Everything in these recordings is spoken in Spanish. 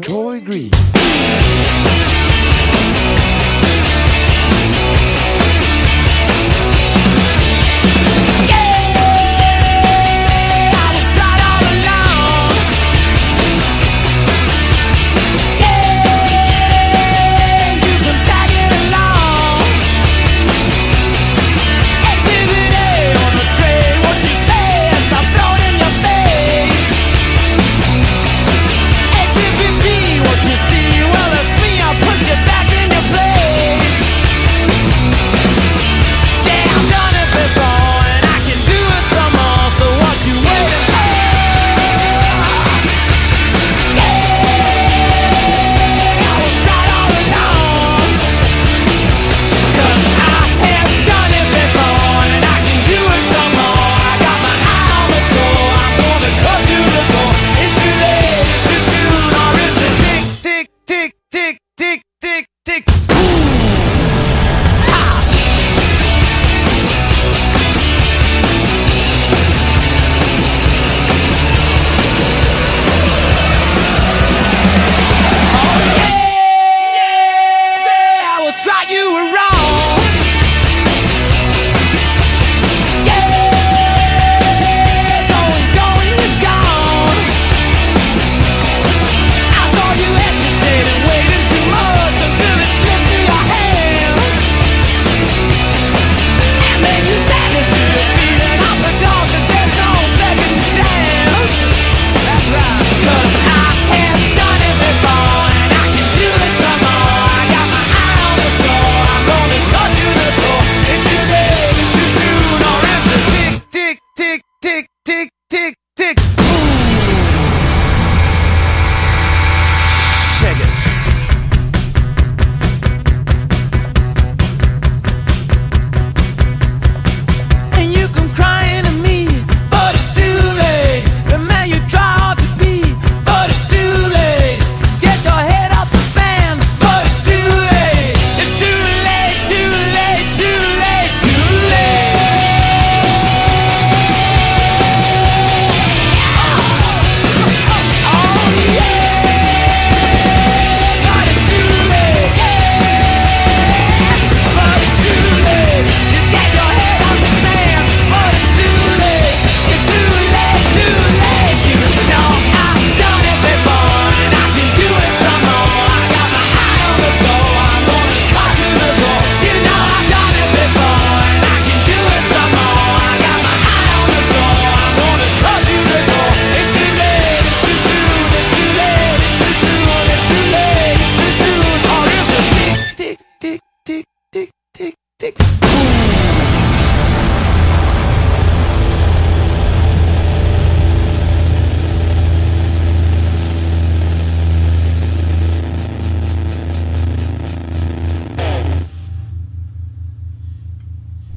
Troy Green.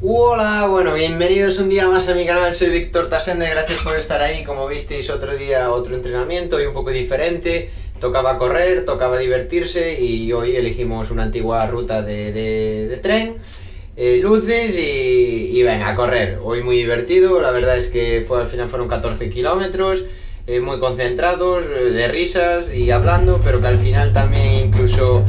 Hola, bueno, bienvenidos un día más a mi canal, soy Víctor Tasende, gracias por estar ahí. Como visteis, otro día, otro entrenamiento y un poco diferente. Tocaba correr, tocaba divertirse y hoy elegimos una antigua ruta de tren, luces y venga, a correr. Hoy muy divertido, la verdad es que al final fueron 14 kilómetros, muy concentrados, de risas y hablando, pero que al final también incluso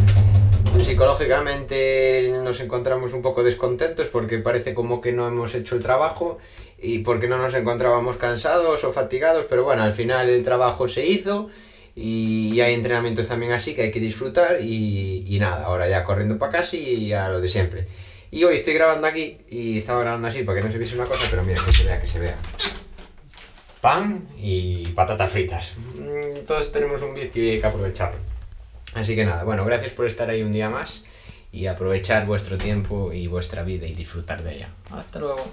psicológicamente nos encontramos un poco descontentos porque parece como que no hemos hecho el trabajo y porque no nos encontrábamos cansados o fatigados, pero bueno, al final el trabajo se hizo y hay entrenamientos también así que hay que disfrutar y nada, ahora ya corriendo para casa y a lo de siempre. Y hoy estoy grabando aquí y estaba grabando así para que no se viese una cosa, pero mira, que se vea. Pan y patatas fritas. Todos tenemos un bici y hay que aprovecharlo. Así que nada, bueno, gracias por estar ahí un día más y aprovechar vuestro tiempo y vuestra vida y disfrutar de ella. Hasta luego.